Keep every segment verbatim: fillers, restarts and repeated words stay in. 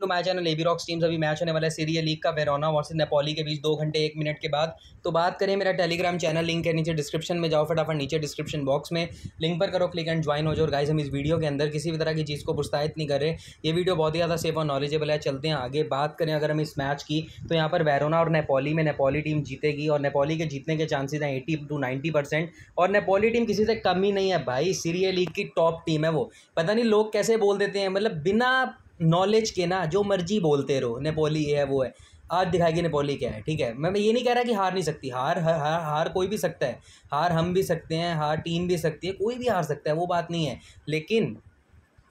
तो मैच है ना लेबी रॉक्स टीम्स, अभी मैच होने वाला है सीरिया लीग का वेरोना वर्सेस नेपोली के बीच दो घंटे एक मिनट के बाद। तो बात करें, मेरा टेलीग्राम चैनल लिंक है नीचे डिस्क्रिप्शन में, जाओ फटाफट नीचे डिस्क्रिप्शन बॉक्स में लिंक पर करो क्लिक एंड ज्वाइन हो जाओ। गाइस हम इस वीडियो के अंदर किसी भी तरह की चीज़ को प्रोत्साहित नहीं कर रहे, ये वीडियो बहुत ही ज़्यादा सेफ और नॉलेजेबल है। चलते हैं आगे, बात करें अगर हम इस मैच की, तो यहाँ पर वेरोना और नेपोली में नेपोली टीम जीतेगी और नेपोली के जीतने के चांसेज हैं एटी टू नाइन्टी परसेंट और नेपोली टीम किसी से कम ही नहीं है भाई, सीरिया लीग की टॉप टीम है वो। पता नहीं लोग कैसे बोल देते हैं, मतलब बिना नॉलेज के ना जो मर्जी बोलते रहो, नेपोली ये है वो है, आज दिखाएगी नेपोली क्या है। ठीक है, मैं ये नहीं कह रहा कि हार नहीं सकती, हार हार हार कोई भी सकता है, हार हम भी सकते हैं, हार टीम भी सकती है, कोई भी हार सकता है, वो बात नहीं है, लेकिन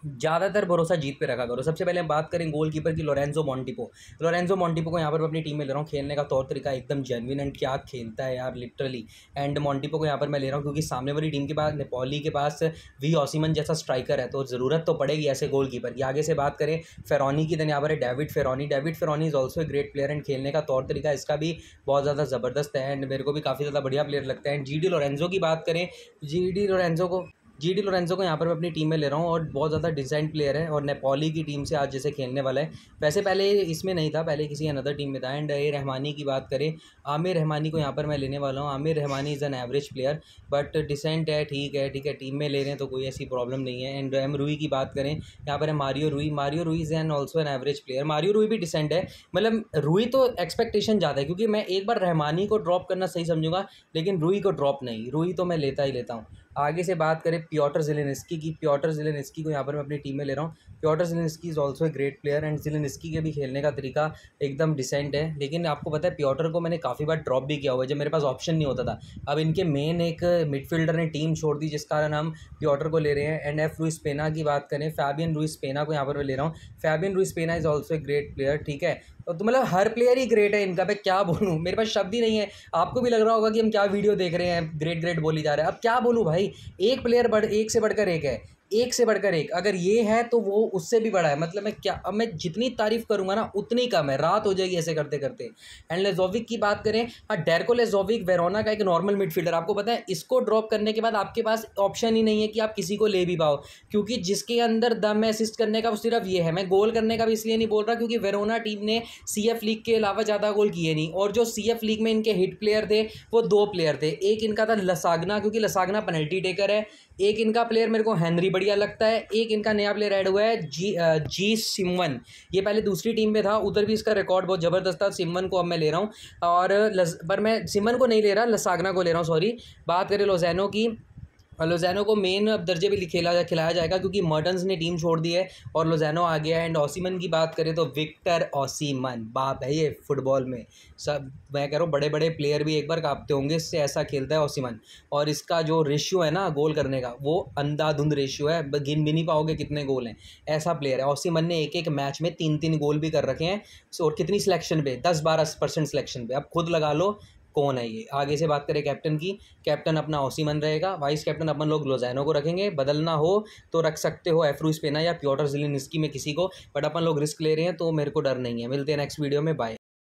ज़्यादातर भरोसा जीत पे रखा करो। सबसे पहले हम बात करें गोलकीपर की, लोरेंजो मॉन्टिपो। लोरेंजो मॉन्टिपो को यहाँ पर मैं अपनी टीम में ले रहा हूँ, खेलने का तौर तरीका एकदम जेन्युइन एंड क्या खेलता है यार लिटरली। एंड मॉन्टिपो को यहाँ पर मैं ले रहा हूँ क्योंकि सामने वाली टीम के पास नेपोली के पास वी ओसिमन जैसा स्ट्राइकर है, तो ज़रूरत तो पड़ेगी ऐसे गोलकीपर की। आगे से बात करें फेरोनी की, देन यहाँ पर है David Feroni. David Ferroni is also a great player and खेलने का तौर तरीका इसका भी बहुत ज़्यादा ज़बरदस्त है एंड मेरे को भी काफ़ी ज़्यादा बढ़िया प्लेयर लगता है। एंड जी डी लोरेंजो की बात करें, जी डी लोरेंजो को जी डी लोरेंजो को यहाँ पर मैं अपनी टीम में ले रहा हूँ और बहुत ज़्यादा डिसेंट प्लेयर है और नेपोली की टीम से आज जैसे खेलने वाला है, वैसे पहले इसमें नहीं था, पहले किसी अनदर टीम में था। एंड ए रहमानी की बात करें, आमिर रहमानी को यहाँ पर मैं लेने वाला हूँ। Amir Rahmani is an average player but decent है, ठीक है ठीक है टीम में ले रहे हैं तो कोई ऐसी प्रॉब्लम नहीं है। एंड एम रूई की बात करें, यहाँ पर है Mario Rui. Mario Rui is an also an average player, Mario Rui भी डिसेंट है, मतलब रूई तो एक्सपेक्टेशन ज़्यादा है क्योंकि मैं एक बार रहमानी को ड्रॉप करना सही समझूंगा लेकिन रूई को ड्रॉप नहीं, रूई तो मैं लेता ही लेता हूँ। आगे से बात करें प्योटर जिलिनस्की की, प्योटर जिलिनस्की को यहाँ पर मैं अपनी टीम में ले रहा हूँ। Piotr Zielinski is also a great player and Zielinski के भी खेलने का तरीका एकदम डिसेंट है, लेकिन आपको पता है प्योटर को मैंने काफ़ी बार ड्रॉप भी किया हुआ है जब मेरे पास ऑप्शन नहीं होता था। अब इनके मेन एक मिडफील्डर ने टीम छोड़ दी जिस कारण हम प्योटर को ले रहे हैं। एंड एफ रुइस पेना की बात करें, फैबियन रुइस पेना को यहाँ पर मैं ले रहा हूँ। Fabian Ruiz Pena is also a great player, ठीक है, तो मतलब हर प्लेयर ही ग्रेट है इनका, मैं क्या बोलूँ, मेरे पास शब्द ही नहीं है। आपको भी लग रहा होगा कि हम क्या वीडियो देख रहे हैं, ग्रेट ग्रेट बोली जा रहा है, अब क्या बोलूँ भाई, एक प्लेयर बढ़ एक से बढ़कर एक है, एक से बढ़कर एक, अगर ये है तो वो उससे भी बड़ा है, मतलब मैं क्या, अब मैं जितनी तारीफ़ करूँगा ना उतनी कम है, रात हो जाएगी ऐसे करते करते। एंड लेजोविक की बात करें, हाँ डार्को लाजोविच वेरोना का एक नॉर्मल मिडफील्डर, आपको पता है इसको ड्रॉप करने के बाद आपके पास ऑप्शन ही नहीं है कि आप किसी को ले भी पाओ, क्योंकि जिसके अंदर दम है असिस्ट करने का वो सिर्फ ये है। मैं गोल करने का भी इसलिए नहीं बोल रहा क्योंकि वेरोना टीम ने सी एफ लीग के अलावा ज़्यादा गोल किए नहीं, और जो सी एफ लीग में इनके हिट प्लेयर थे वो दो प्लेयर थे, एक इनका था लसागना क्योंकि लसागना पेनल्टी टेकर है, एक इनका प्लेयर मेरे को हेनरी बढ़िया लगता है, एक इनका नया प्लेयर ऐड हुआ है जी जी सिमवन, ये पहले दूसरी टीम में था, उधर भी इसका रिकॉर्ड बहुत ज़बरदस्त था। सिमवन को अब मैं ले रहा हूँ और लस, पर मैं सिमवन को नहीं ले रहा, लसागना को ले रहा हूँ सॉरी। बात करें लोजैनो की, लोजैनो को मेन अब दर्जे भी खेला खिलाया जाएगा क्योंकि मर्टन्स ने टीम छोड़ दी है और लोजैनो आ गया है। एंड ओसिमन की बात करें तो विक्टर ओसिमन बाप है ये फुटबॉल में, सब मैं कह रहा हूँ बड़े बड़े प्लेयर भी एक बार कांपते होंगे इससे, ऐसा खेलता है ओसिमन। और इसका जो रेशियो है ना गोल करने का वो अंधाधुंध रेशियो है, गिन भी नहीं पाओगे कितने गोल हैं, ऐसा प्लेयर है ओसिमन। ने एक एक मैच में तीन तीन गोल भी कर रखे हैं और कितनी सिलेक्शन पे, दस बारह परसेंट सिलेक्शन पे, अब खुद लगा लो कौन है ये। आगे से बात करें कैप्टन की, कैप्टन अपना ओसिमन रहेगा, वाइस कैप्टन अपन लोग लोजैनो को रखेंगे, बदलना हो तो रख सकते हो एफ रुइस पेना या प्योटर जिलिनस्की में किसी को, बट अपन लोग रिस्क ले रहे हैं तो मेरे को डर नहीं है। मिलते हैं नेक्स्ट वीडियो में, बाय।